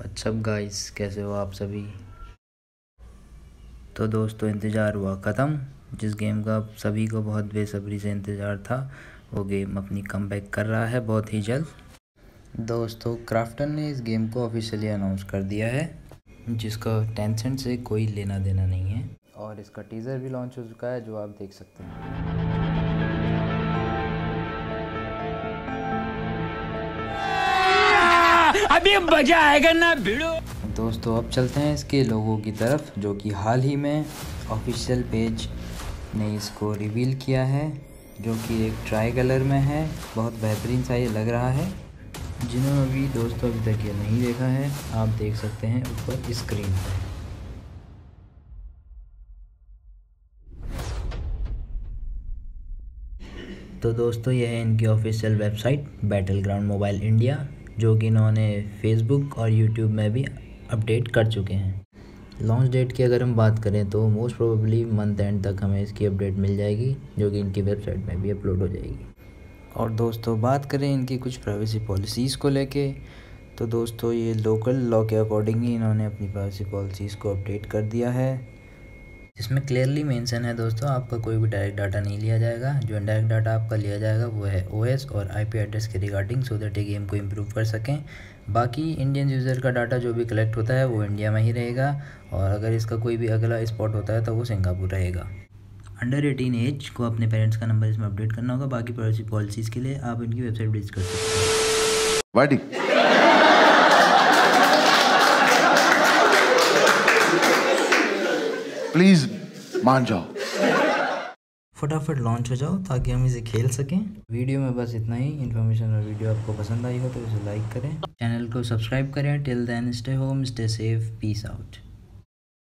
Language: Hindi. व्हाट्सअप गाइस, कैसे हो आप सभी। तो दोस्तों इंतज़ार हुआ ख़त्म। जिस गेम का सभी को बहुत बेसब्री से इंतज़ार था वो गेम अपनी कमबैक कर रहा है बहुत ही जल्द। दोस्तों क्राफ्टन ने इस गेम को ऑफिशियली अनाउंस कर दिया है, जिसका टेंसेंट से कोई लेना देना नहीं है, और इसका टीज़र भी लॉन्च हो चुका है जो आप देख सकते हैं। अभी मजा आएगा ना भिड़ो। दोस्तों अब चलते हैं इसके लोगों की तरफ, जो कि हाल ही में ऑफिशियल पेज ने इसको रिवील किया है, जो कि एक ट्राई कलर में है। बहुत बेहतरीन सा ये लग रहा है। जिन्होंने अभी दोस्तों अभी तक ये नहीं देखा है, आप देख सकते हैं ऊपर स्क्रीन पर। तो दोस्तों यह है इनकी official website battle ground mobile India, जो कि इन्होंने फेसबुक और यूट्यूब में भी अपडेट कर चुके हैं। लॉन्च डेट की अगर हम बात करें तो मोस्ट प्रोबेबली मंथ एंड तक हमें इसकी अपडेट मिल जाएगी, जो कि इनकी वेबसाइट में भी अपलोड हो जाएगी। और दोस्तों बात करें इनकी कुछ प्राइवेसी पॉलिसीज़ को लेके, तो दोस्तों ये लोकल लॉ के अकॉर्डिंग ही इन्होंने अपनी प्राइवेसी पॉलिसीज़ को अपडेट कर दिया है, जिसमें क्लियरली मेंशन है दोस्तों आपका कोई भी डायरेक्ट डाटा नहीं लिया जाएगा। जो डायरेक्ट डाटा आपका लिया जाएगा वो है ओएस और आईपी एड्रेस के रिगार्डिंग, सो दैट ये गेम को इम्प्रूव कर सकें। बाकी इंडियन यूज़र का डाटा जो भी कलेक्ट होता है वो इंडिया में ही रहेगा, और अगर इसका कोई भी अगला स्पॉट होता है तो वो सिंगापुर रहेगा। अंडर 18 एज को अपने पेरेंट्स का नंबर इसमें अपडेट करना होगा। बाकी प्राइवेसी पॉलिसीज़ के लिए आप इनकी वेबसाइट विजिट कर सकते हैं। प्लीज़ मान जाओ, फटाफट लॉन्च हो जाओ ताकि हम इसे खेल सकें। वीडियो में बस इतना ही। इन्फॉर्मेशन और वीडियो आपको पसंद आई हो तो इसे लाइक करें, चैनल को सब्सक्राइब करें। Till then, stay home, stay safe, peace out.